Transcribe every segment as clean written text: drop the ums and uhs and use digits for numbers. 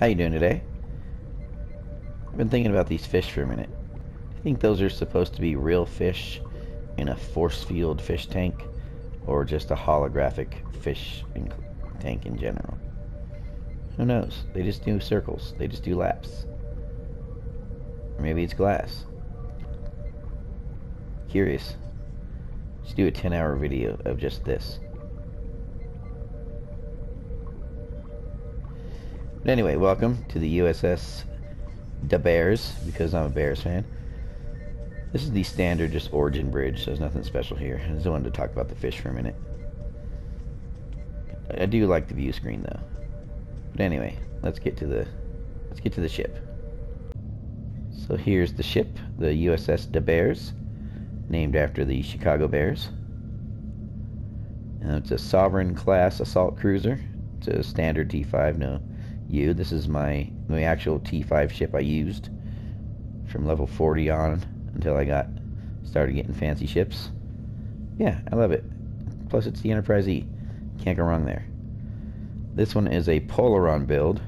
How you doing today? I've been thinking about these fish for a minute. I think those are supposed to be real fish in a force field fish tank, or just a holographic fish tank in general. Who knows? They just do circles. They just do laps. Or maybe it's glass. Curious. Let's do a 10-hour video of just this. But anyway, welcome to the USS De Bears, because I'm a Bears fan. This is the standard just origin bridge, so there's nothing special here. I just wanted to talk about the fish for a minute. I do like the view screen though. But anyway, let's get to the ship. So here's the ship, the USS De Bears, named after the Chicago Bears. And it's a Sovereign class assault cruiser. It's a standard T5, no U. This is my actual T5 ship I used from level 40 on, until I started getting fancy ships. Yeah, I love it. Plus it's the Enterprise E. Can't go wrong there. This one is a Polaron build.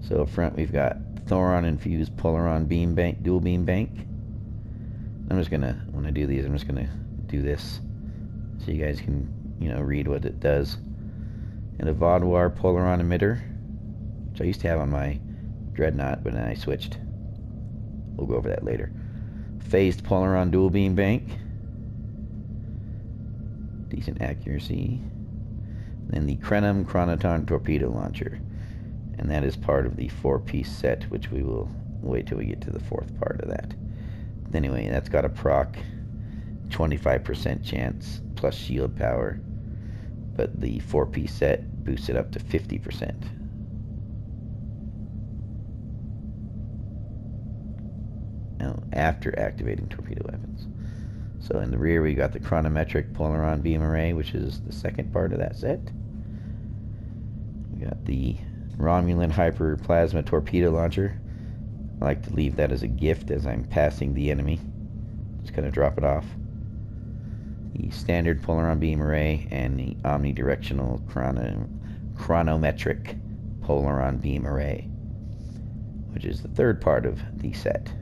So up front we've got Thoron infused Polaron beam bank, dual beam bank. When I do these, I'm just gonna do this so you guys can, you know, read what it does. And a Vodwar Polaron emitter, which I used to have on my Dreadnought, but then I switched. We'll go over that later. Phased Polaron dual beam bank, decent accuracy. Then the Krenim Chroniton torpedo launcher, and that is part of the four-piece set, which we will wait till we get to the fourth part of that. Anyway, that's got a proc 25% chance plus shield power, but the four-piece set boosts it up to 50%. After activating torpedo weapons. So in the rear we got the chronometric Polaron beam array, which is the second part of that set. We got the Romulan hyperplasma torpedo launcher. I like to leave that as a gift as I'm passing the enemy. Just kind of drop it off. The standard Polaron beam array and the omnidirectional chronometric Polaron beam array, which is the third part of the set.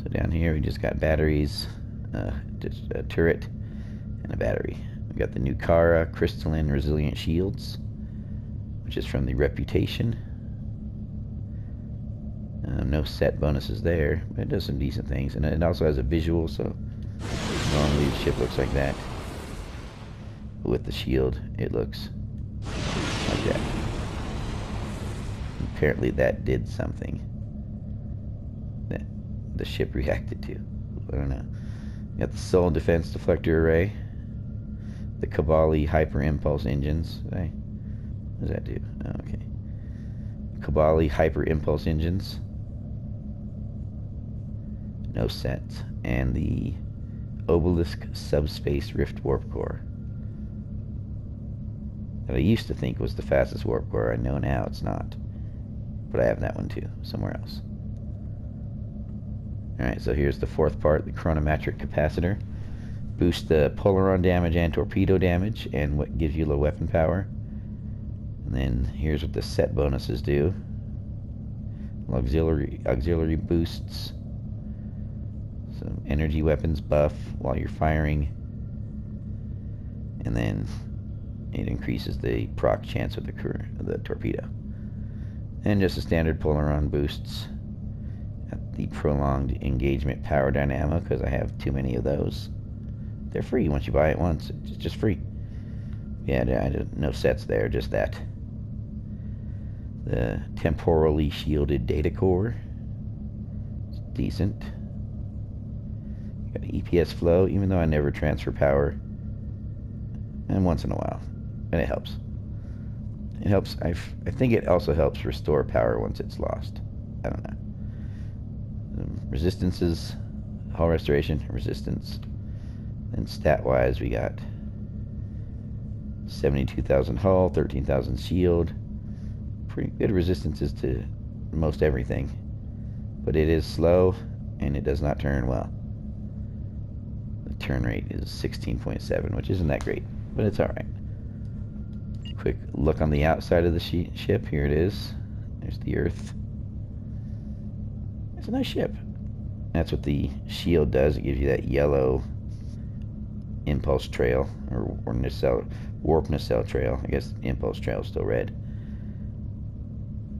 So down here we just got batteries, just a turret and a battery. We got the Nukara crystalline resilient shields, which is from the Reputation. No set bonuses there, but it does some decent things, and it also has a visual. So normally the ship looks like that, but with the shield it looks like that. Apparently that did something. The ship reacted to. I don't know. You got the Sol Defense Deflector Array, the Kibali Hyper Impulse Engines. What does that do? Oh, okay. Kibali Hyper Impulse Engines. No sets. And the Obelisk Subspace Rift Warp Core. That I used to think was the fastest warp core. I know now it's not. But I have that one too, somewhere else. Alright, so here's the fourth part, the chronometric capacitor. Boosts the Polaron damage and torpedo damage, and what gives you low weapon power. And then here's what the set bonuses do. Auxiliary boosts, some energy weapons buff while you're firing, and then it increases the proc chance of the torpedo. And just the standard Polaron boosts. The prolonged engagement power dynamo, because I have too many of those. They're free once you buy it once. It's just free. Yeah, no sets there, just that. The temporally shielded data core. It's decent. Got an EPS flow, even though I never transfer power. And once in a while. And it helps. It helps. I think it also helps restore power once it's lost. I don't know. Resistances, hull restoration, resistance, and stat-wise we got 72,000 hull, 13,000 shield. Pretty good resistances to most everything, but it is slow and it does not turn well. The turn rate is 16.7, which isn't that great, but it's alright. quick look on the outside of the ship. Here it is. There's the Earth. It's a nice ship. That's what the shield does. It gives you that yellow impulse trail, or nacelle, warp nacelle trail. I guess impulse trail is still red.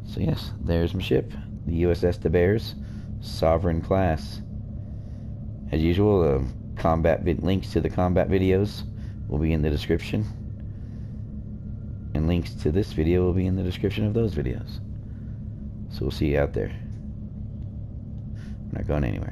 So yes, there's my ship, the USS De Bears, Sovereign class. As usual, the combat links to the combat videos will be in the description, and links to this video will be in the description of those videos. So we'll see you out there. We're not going anywhere.